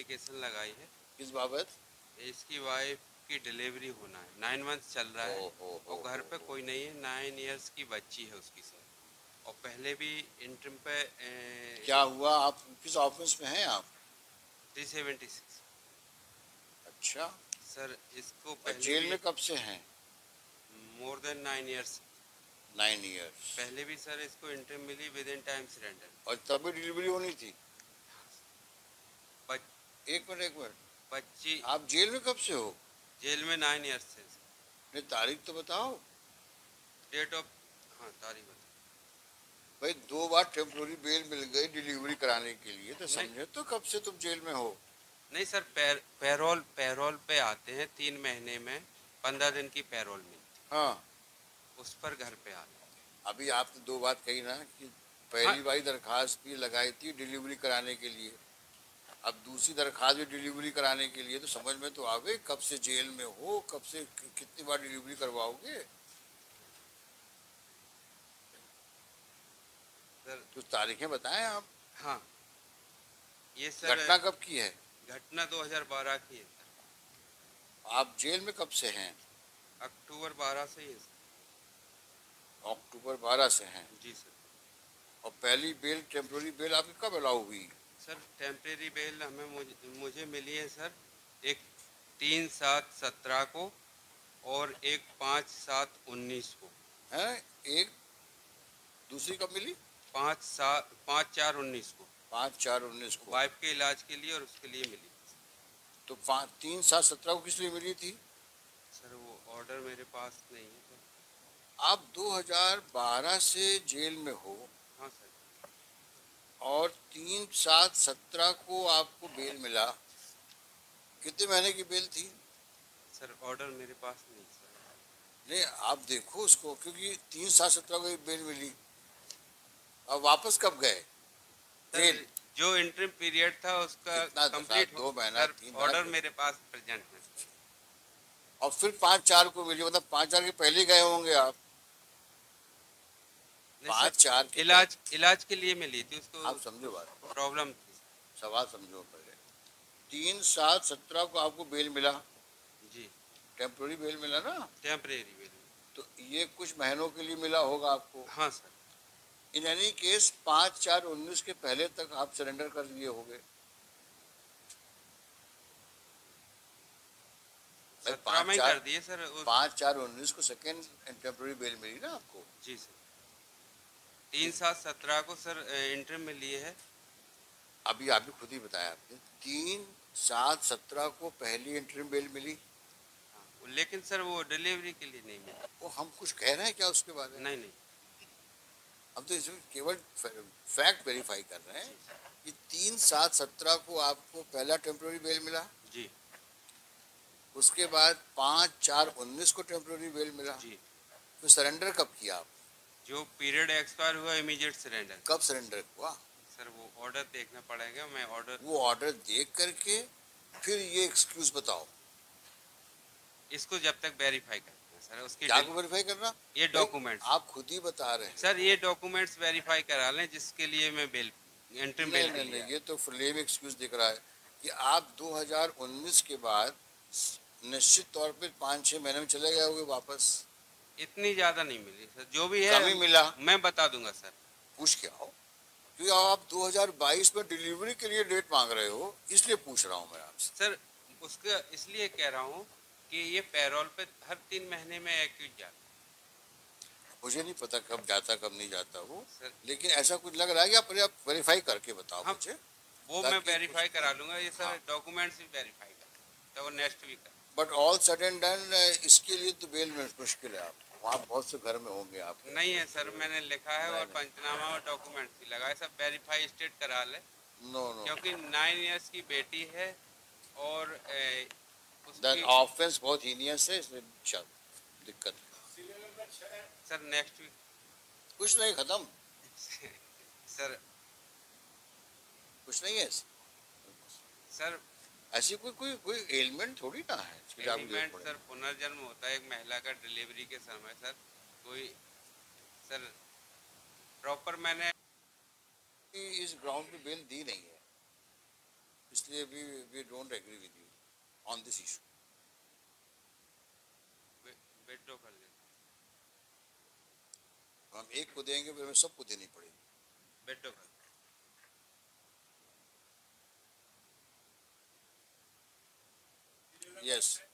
Application लगाई है। किस बाबत? इसकी वाइफ की डिलीवरी होना है, 9 मंथ चल रहा है और घर पे कोई नहीं है, 9 इयर्स की बच्ची है उसकी सर। और पहले भी इंटरम पे क्या हुआ? आप किस ऑफिस में हैं आप? 376। अच्छा सर, इसको जेल में कब से हैं? More then 9 years. 9 इयर्स पहले भी सर इसको इंटरम मिली, विद इन टाइम सरेंडर, और तभी डिलीवरी होनी थी। एक मिनट, बच्ची आप जेल में कब से हो? जेल में 9 इयर्स से। नहीं, तारीख तो बताओ, डेट ऑफ। हाँ तारीख बताओ भाई। 2 बार टेम्प्रोरी बेल मिल गई डिलीवरी कराने के लिए, तो समझे तो कब से तुम जेल में हो? नहीं सर, पैरोल पे आते हैं 3 महीने में 15 दिन की पैरोल मिलती। हाँ, उस पर घर पे आ गए। अभी आपने 2 बार कही ना कि पहली बार दरखास्त भी लगाई थी डिलीवरी कराने के लिए, अब दूसरी दरखास्त भी डिलीवरी कराने के लिए, तो समझ में तो आ गए कब से जेल में हो, कब से कितनी बार डिलीवरी करवाओगे? कुछ तारीखें बताएं आप। हाँ ये सर, घटना कब की है? घटना 2012 की है सर। आप जेल में कब से हैं? अक्टूबर 12 से ही। अक्टूबर 12 से हैं जी सर। और पहली बेल, टेम्प्रोरी बेल आपकी कब अलाउ हुई सर? टेम्प्रेरी बेल हमें मुझे मिली है सर, एक 3/7/17 को और एक 5/7/19 को है। एक दूसरी कब मिली? 5/4/19 को। 5/4/19 को वाइफ के इलाज के लिए और उसके लिए मिली। तो 3/7/17 को किस लिए मिली थी सर? वो ऑर्डर मेरे पास नहीं है सर। आप 2012 से जेल में हो। हाँ सर। और 3/7/17 को आपको बेल मिला, कितने महीने की बेल थी सर? ऑर्डर मेरे पास नहीं सर। नहीं आप देखो उसको, क्योंकि 3/7/17 को बेल मिली, अब वापस कब गए? बेल जो इंटरिम पीरियड था उसका कंप्लीट 2 महीना। ऑर्डर मेरे पास प्रेजेंट है। और फिर 5/4 को मिली, मतलब 5/4 के पहले गए होंगे आप। 5/4 इलाज के लिए मिली थी उसको। आप समझो बात, प्रॉब्लम थी, सवाल समझो पहले। 3/7/17 को आपको बेल मिला जी, टेम्प्रेरी बेल मिला ना? टेम्प्रेरी बेल, तो ये कुछ महीनों के लिए मिला होगा आपको। हाँ सर। इन एनी केस 5/4/19 के पहले तक आप सरेंडर कर लिए होंगे। 5/4/19 को सेकेंड टेम्प्रेरी बेल मिली ना आपको? जी सर। 3/7/17 को सर इंटरम में लिए है। अभी आप भी खुद ही बताया आपने, 3/7/17 को पहली इंटरम बेल मिली। हाँ, लेकिन सर वो डिलीवरी के लिए नहीं मिली। वो हम कुछ कह रहे हैं क्या उसके बारे में? नहीं, हम तो इसमें केवल फैक्ट वेरीफाई कर रहे हैं कि 3/7/17 को आपको पहला टेम्प्रेरी बेल मिला जी, उसके बाद 5/4/19 को टेम्प्रेरी बेल मिला जी। तो सरेंडर कब किया आप? जो पीरियड एक्सपायर हुआ इमीडिएट सरेंडर। कब सरेंडर हुआ सर? वो ऑर्डर देखना पड़ेगा, मैं ऑर्डर, वो ऑर्डर देख करके फिर ये एक्सक्यूज बताओ। इसको जब तक वेरीफाई करते हैं सर, उसकी क्या वेरीफाई करना? ये डॉक्यूमेंट आप खुद ही बता रहे हैं सर, ये डॉक्यूमेंट्स वेरीफाई करा लें जिसके लिए मैं बेल एंट्री बेल नहीं, नहीं, ये तो फ्लेम एक्सक्यूज दिख रहा है कि आप 2019 के बाद निश्चित तौर पर 5-6 महीने में चले गए होंगे वापस। इतनी ज्यादा नहीं मिली सर, जो भी है कमी मिला, मैं बता दूंगा सर। पूछ के आओ, क्योंकि आप 2022 में डिलीवरी के लिए डेट मांग रहे हो, इसलिए पूछ रहा हूँ मैं आपसे सर। उसका इसलिए कह रहा हूँ कि ये पैरोल पे हर 3 महीने में एक्यूज जाता। मुझे नहीं पता कब जाता कब नहीं जाता वो, लेकिन ऐसा कुछ लग रहा है कि आप वेरीफाई करके बताओ। हाँ, मुझे वो मैं वेरीफाई करा लूंगा ये सर, डॉक्यूमेंट्स भी वेरीफाई कर, तो next week. But all sudden done, इसके लिए तो बेल में मुश्किल है। आप बहुत से घर में होंगे आप? नहीं है सर, मैंने लिखा है और पंचनामा और डॉक्यूमेंट भी लगाए सब, वेरीफाई स्टेट करा ले। नो, क्योंकि 9 इयर्स की बेटी है और ऑफेंस बहुत हीनियस है, इसमें दिक्कत सर। नेक्स्ट वीक कुछ नहीं, खत्म सर, कुछ नहीं है सर। ऐसी कोई एलिमेंट थोड़ी ना है। एलिमेंट सर पुनर्जन्म होता है एक महिला का डिलीवरी के समय सर, कोई सर प्रॉपर मैंने इस ग्राउंड पे बेल दी नहीं है। इसलिए we don't agree with you on this issue. Veto कर लेते, हम एक को देंगे फिर हमें सबको देनी पड़ेगी। वेटो कर, यस।